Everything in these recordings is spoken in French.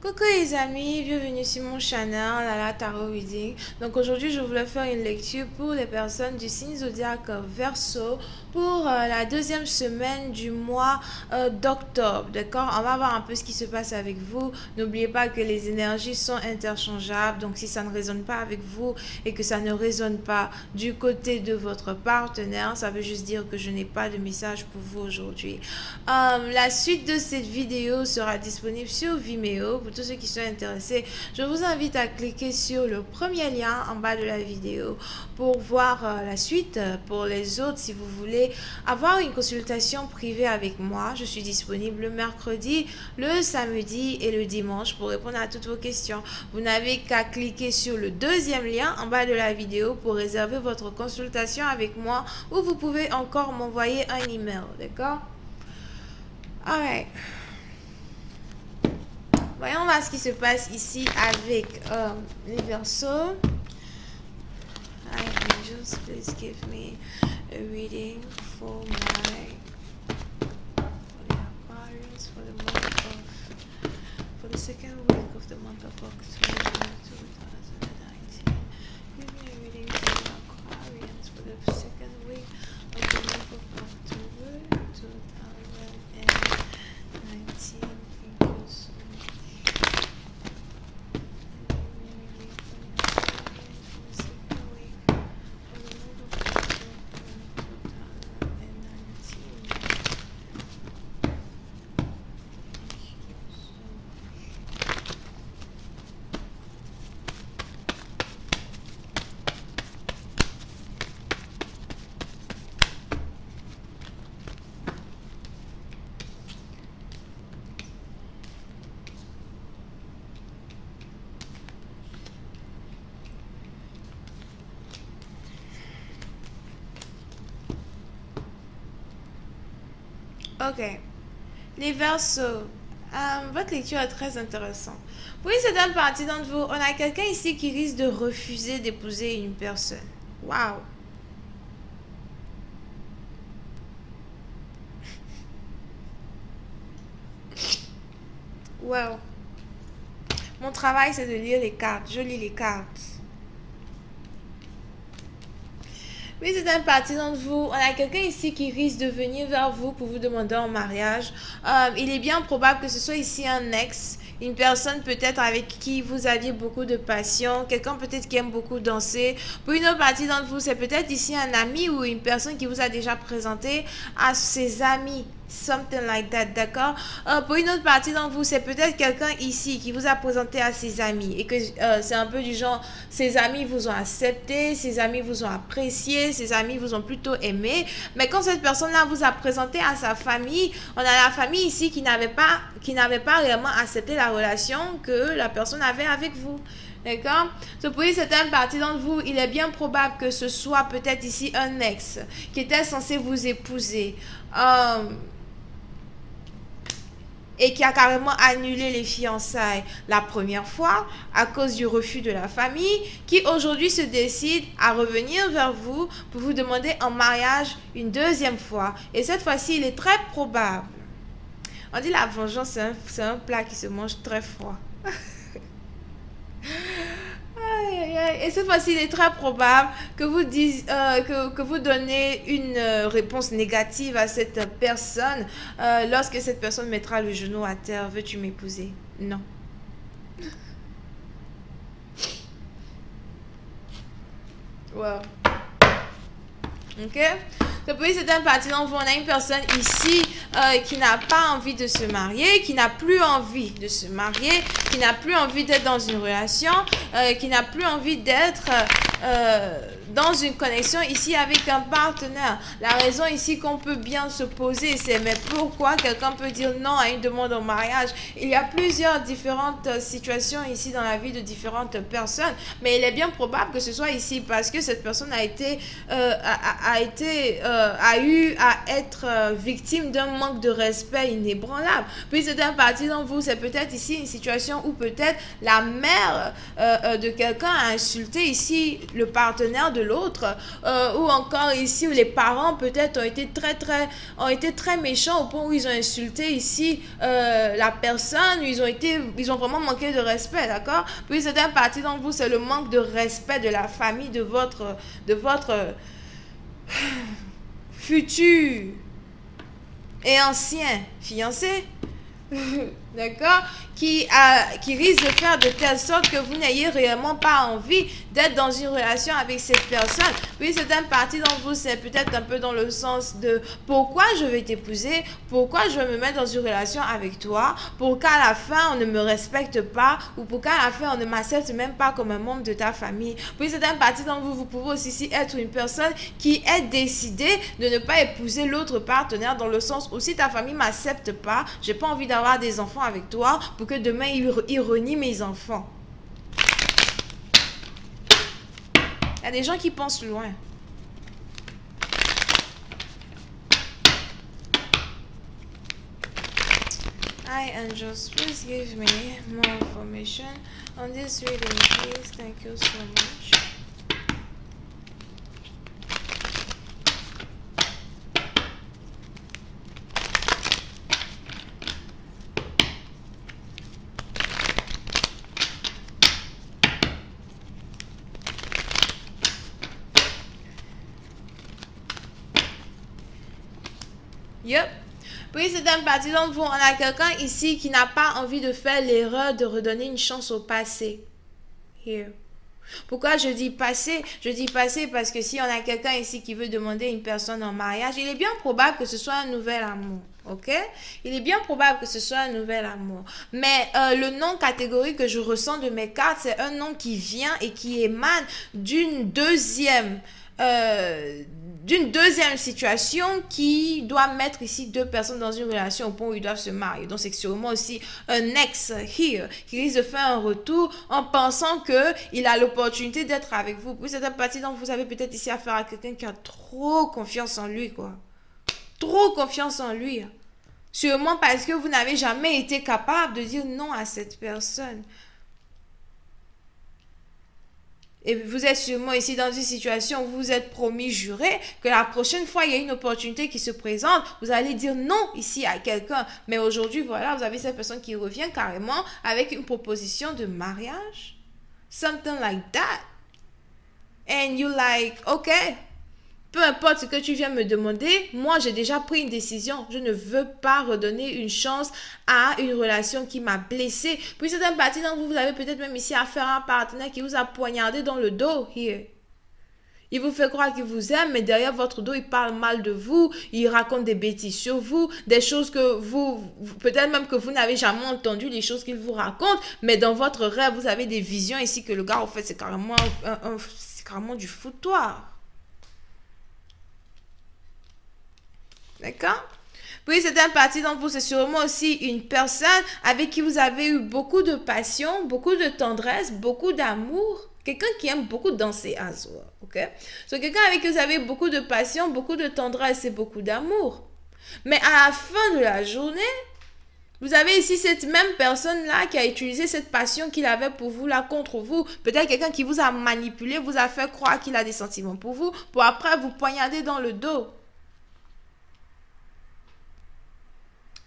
Coucou les amis, bienvenue sur mon channel LALA Tarot Reading. Donc aujourd'hui je voulais faire une lecture pour les personnes du signe zodiaque Verseau pour la deuxième semaine du mois d'octobre. D'accord, on va voir un peu ce qui se passe avec vous. N'oubliez pas que les énergies sont interchangeables, donc si ça ne résonne pas avec vous et que ça ne résonne pas du côté de votre partenaire, ça veut juste dire que je n'ai pas de message pour vous aujourd'hui. La suite de cette vidéo sera disponible sur Vimeo. Pour tous ceux qui sont intéressés, je vous invite à cliquer sur le premier lien en bas de la vidéo pour voir la suite. Pour les autres, si vous voulez avoir une consultation privée avec moi, je suis disponible le mercredi, le samedi et le dimanche pour répondre à toutes vos questions. Vous n'avez qu'à cliquer sur le deuxième lien en bas de la vidéo pour réserver votre consultation avec moi, ou vous pouvez encore m'envoyer un email, d'accord? Alright. Voyons voir ce qui se passe ici avec les Verseaux. Hi angels, please give me a reading for the Aquarius for the month of the second week of the month of October 2019. Give me a reading for the Aquarius for the second week of the month of October 2019. Ok, les Verseaux, votre lecture est très intéressante. Pour une certaine partie d'entre vous, on a quelqu'un ici qui risque de refuser d'épouser une personne. Waouh! Wow! Mon travail, c'est de lire les cartes. Je lis les cartes. Mais c'est une partie d'entre vous. On a quelqu'un ici qui risque de venir vers vous pour vous demander en mariage. Il est bien probable que ce soit ici un ex, une personne peut-être avec qui vous aviez beaucoup de passion, quelqu'un peut-être qui aime beaucoup danser. Pour une autre partie d'entre vous, c'est peut-être ici un ami ou une personne qui vous a déjà présenté à ses amis. Something like that, d'accord? Pour une autre partie d'entre vous, c'est peut-être quelqu'un ici qui vous a présenté à ses amis et que c'est un peu du genre, ses amis vous ont accepté, ses amis vous ont apprécié, ses amis vous ont plutôt aimé. Mais quand cette personne-là vous a présenté à sa famille, on a la famille ici qui n'avait pas réellement accepté la relation que la personne avait avec vous. D'accord? Donc, pour une certaine partie d'entre vous, il est bien probable que ce soit peut-être ici un ex qui était censé vous épouser. Et qui a carrément annulé les fiançailles la première fois à cause du refus de la famille, qui aujourd'hui se décide à revenir vers vous pour vous demander en mariage une deuxième fois. Et cette fois-ci, il est très probable. On dit la vengeance, c'est un plat qui se mange très froid. Et cette fois-ci, il est très probable que vous, vous donnez une réponse négative à cette personne lorsque cette personne mettra le genou à terre. Veux-tu m'épouser? Non. Wow. Ok? Donc, pour certaines parties d'entre vous, on a une personne ici qui n'a pas envie de se marier, qui n'a plus envie de se marier, qui n'a plus envie d'être dans une relation, qui n'a plus envie d'être dans une connexion ici avec un partenaire. La raison ici qu'on peut bien se poser, c'est mais pourquoi quelqu'un peut dire non à une demande en mariage? Il y a plusieurs différentes situations ici dans la vie de différentes personnes, mais il est bien probable que ce soit ici parce que cette personne a été a eu à être victime d'un manque de respect inébranlable. Puis c'est un parti dans vous, c'est peut-être ici une situation où peut-être la mère de quelqu'un a insulté ici le partenaire de de l'autre, ou encore ici où les parents peut-être ont été très méchants au point où ils ont insulté ici la personne, ils ont vraiment manqué de respect, d'accord? Puis certaines parties d'entre vous, c'est le manque de respect de la famille, de votre futur et ancien fiancé. D'accord? Qui risque de faire de telle sorte que vous n'ayez réellement pas envie d'être dans une relation avec cette personne. Puis certaines parties d'entre vous, c'est peut-être un peu dans le sens de pourquoi je vais t'épouser, pourquoi je vais me mettre dans une relation avec toi, pourquoi à la fin on ne me respecte pas, ou pourquoi à la fin on ne m'accepte même pas comme un membre de ta famille. Puis certaines parties d'entre vous, vous pouvez aussi être une personne qui est décidée de ne pas épouser l'autre partenaire, dans le sens où si ta famille ne m'accepte pas, j'ai pas envie d'avoir des enfants avec toi, pour que demain ils renient mes enfants. Il y a des gens qui pensent loin. Hi angels, please give me more information on this reading, please. Thank you so much. Yep. Puis c'est un parti d'entre vous, on a quelqu'un ici qui n'a pas envie de faire l'erreur de redonner une chance au passé. Here. Pourquoi je dis passé? Je dis passé parce que si on a quelqu'un ici qui veut demander une personne en mariage, il est bien probable que ce soit un nouvel amour. Ok? Il est bien probable que ce soit un nouvel amour. Mais le nom catégorique que je ressens de mes cartes, c'est un nom qui vient et qui émane d'une deuxième situation qui doit mettre ici deux personnes dans une relation au point où ils doivent se marier. Donc c'est sûrement aussi un ex here qui risque de faire un retour en pensant qu'il a l'opportunité d'être avec vous. Puis c'est un parti dont vous avez peut-être ici affaire à quelqu'un qui a trop confiance en lui, quoi. Trop confiance en lui. Sûrement parce que vous n'avez jamais été capable de dire non à cette personne. Et vous êtes sûrement ici dans une situation où vous vous êtes promis, juré, que la prochaine fois il y a une opportunité qui se présente, vous allez dire non ici à quelqu'un. Mais aujourd'hui, voilà, vous avez cette personne qui revient carrément avec une proposition de mariage. Something like that. And you're like, ok, peu importe ce que tu viens me demander, moi j'ai déjà pris une décision. Je ne veux pas redonner une chance à une relation qui m'a blessée. Puis certaines parties d'entre vous, vous avez peut-être même ici affaire à un partenaire qui vous a poignardé dans le dos. Here. Il vous fait croire qu'il vous aime, mais derrière votre dos, il parle mal de vous, il raconte des bêtises sur vous, des choses que vous, peut-être même que vous n'avez jamais entendu, les choses qu'il vous raconte, mais dans votre rêve, vous avez des visions ici que le gars, en fait, c'est carrément, du foutoir. D'accord? Puis certaines parties d'entre vous, c'est sûrement aussi une personne avec qui vous avez eu beaucoup de passion, beaucoup de tendresse, beaucoup d'amour. Quelqu'un qui aime beaucoup danser, ok? C'est quelqu'un avec qui vous avez beaucoup de passion, beaucoup de tendresse et beaucoup d'amour. Mais à la fin de la journée, vous avez ici cette même personne-là qui a utilisé cette passion qu'il avait pour vous, là, contre vous. Peut-être quelqu'un qui vous a manipulé, vous a fait croire qu'il a des sentiments pour vous, pour après vous poignarder dans le dos.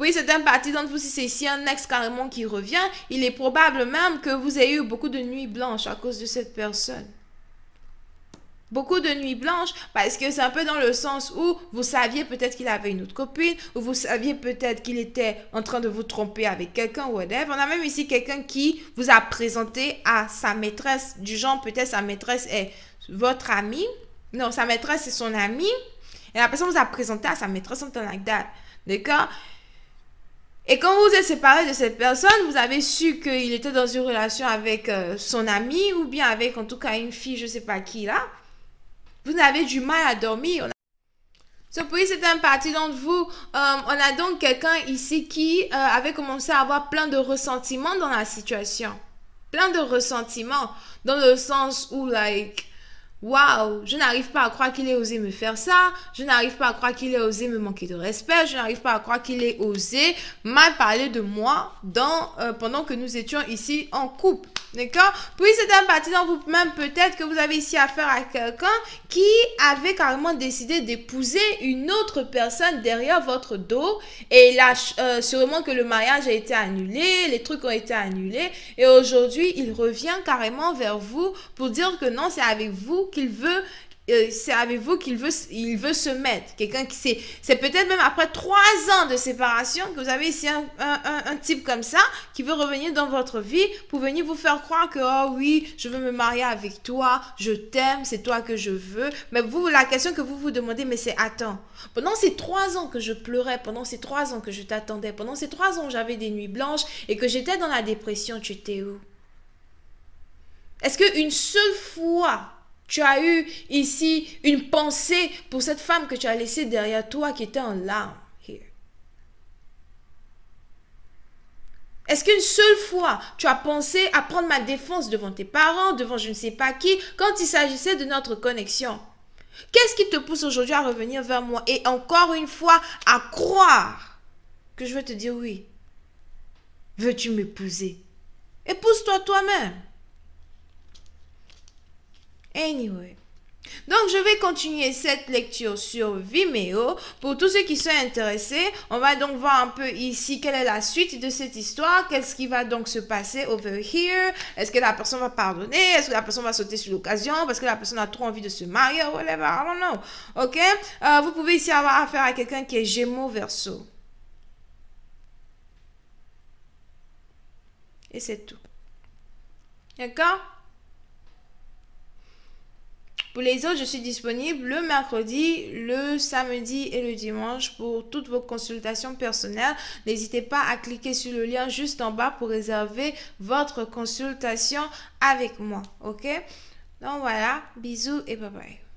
Oui, c'est un parti d'entre vous, si c'est ici un ex carrément qui revient, il est probable même que vous ayez eu beaucoup de nuits blanches à cause de cette personne. Beaucoup de nuits blanches, parce que c'est un peu dans le sens où vous saviez peut-être qu'il avait une autre copine, ou vous saviez peut-être qu'il était en train de vous tromper avec quelqu'un, ou whatever. On a même ici quelqu'un qui vous a présenté à sa maîtresse, du genre peut-être sa maîtresse est votre amie. Non, sa maîtresse est son amie. Et la personne vous a présenté à sa maîtresse en tant que date. D'accord? Et quand vous êtes séparé de cette personne, vous avez su qu'il était dans une relation avec son ami ou bien avec en tout cas une fille, je ne sais pas qui là. Vous avez du mal à dormir. Donc, pour certaines parties d'entre vous, on a donc quelqu'un ici qui avait commencé à avoir plein de ressentiments dans la situation. Plein de ressentiments dans le sens où, like, waouh, je n'arrive pas à croire qu'il ait osé me faire ça, je n'arrive pas à croire qu'il ait osé me manquer de respect, je n'arrive pas à croire qu'il ait osé mal parler de moi pendant que nous étions ici en couple. D'accord? Puis c'est un partisan, vous-même, peut-être que vous avez ici affaire à quelqu'un qui avait carrément décidé d'épouser une autre personne derrière votre dos. Et là, sûrement que le mariage a été annulé, les trucs ont été annulés. Et aujourd'hui, il revient carrément vers vous pour dire que non, c'est avec vous qu'il veut... il veut se mettre. Quelqu'un qui sait, c'est peut-être même après 3 ans de séparation que vous avez ici un type comme ça qui veut revenir dans votre vie pour venir vous faire croire que oh oui, je veux me marier avec toi, je t'aime, c'est toi que je veux. Mais vous, la question que vous vous demandez, mais c'est attends, pendant ces 3 ans que je pleurais, pendant ces 3 ans que je t'attendais, pendant ces 3 ans j'avais des nuits blanches et que j'étais dans la dépression, tu étais où? Est-ce qu'une seule fois tu as eu ici une pensée pour cette femme que tu as laissée derrière toi qui était en larmes? Est-ce qu'une seule fois, tu as pensé à prendre ma défense devant tes parents, devant je ne sais pas qui, quand il s'agissait de notre connexion? Qu'est-ce qui te pousse aujourd'hui à revenir vers moi et encore une fois à croire que je veux te dire oui? Veux-tu m'épouser? Épouse-toi toi-même. Anyway, donc je vais continuer cette lecture sur Vimeo. Pour tous ceux qui sont intéressés, on va donc voir un peu ici quelle est la suite de cette histoire. Qu'est-ce qui va donc se passer over here? Est-ce que la personne va pardonner? Est-ce que la personne va sauter sur l'occasion? Parce que la personne a trop envie de se marier ou whatever, I don't know. Ok? Vous pouvez ici avoir affaire à quelqu'un qui est Gémeaux Verseau. Et c'est tout. D'accord? Pour les autres, je suis disponible le mercredi, le samedi et le dimanche pour toutes vos consultations personnelles. N'hésitez pas à cliquer sur le lien juste en bas pour réserver votre consultation avec moi. Ok? Donc voilà, bisous et bye bye.